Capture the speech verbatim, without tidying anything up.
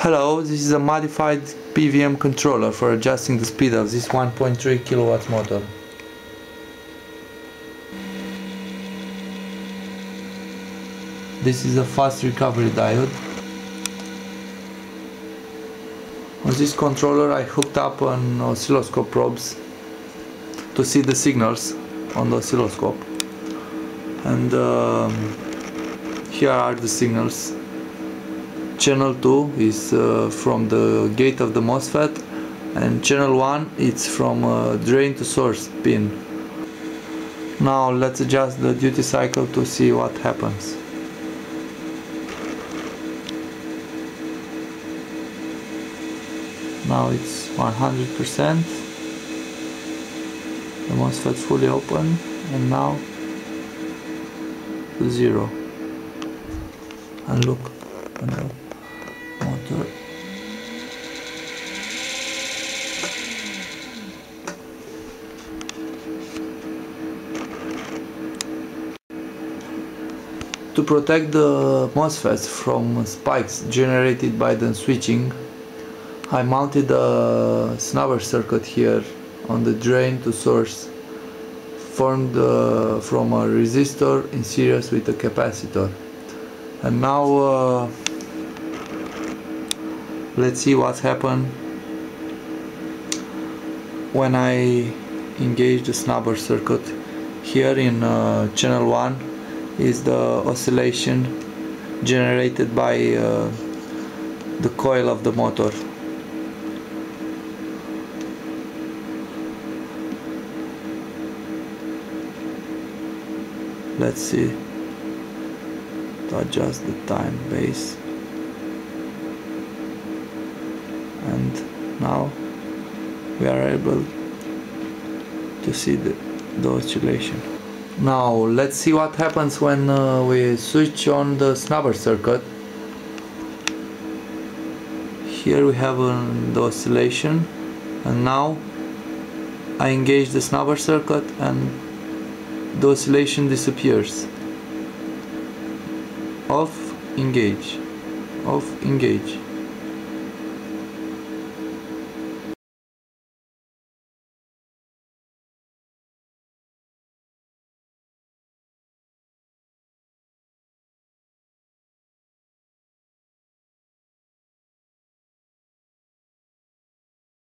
Hello, this is a modified P W M controller for adjusting the speed of this one point three kilowatt motor. This is a fast recovery diode. On this controller I hooked up an oscilloscope probes to see the signals on the oscilloscope. And um, here are the signals. Channel two is uh, from the gate of the MOSFET, and channel one it's from uh, drain to source pin. Now let's adjust the duty cycle to see what happens. Now it's one hundred percent, the MOSFET fully open, and now to zero. And look, and look. Motor. To protect the MOSFETs from spikes generated by the switching, I mounted a snubber circuit here on the drain to source, formed uh, from a resistor in series with a capacitor. And now uh, let's see what happened when I engage the snubber circuit. Here in uh, channel one is the oscillation generated by uh, the coil of the motor. Let's see, to adjust the time base, and now we are able to see the, the oscillation. Now let's see what happens when uh, we switch on the snubber circuit. Here we have um, the oscillation, and now I engage the snubber circuit and the oscillation disappears. Off, engage, off, engage.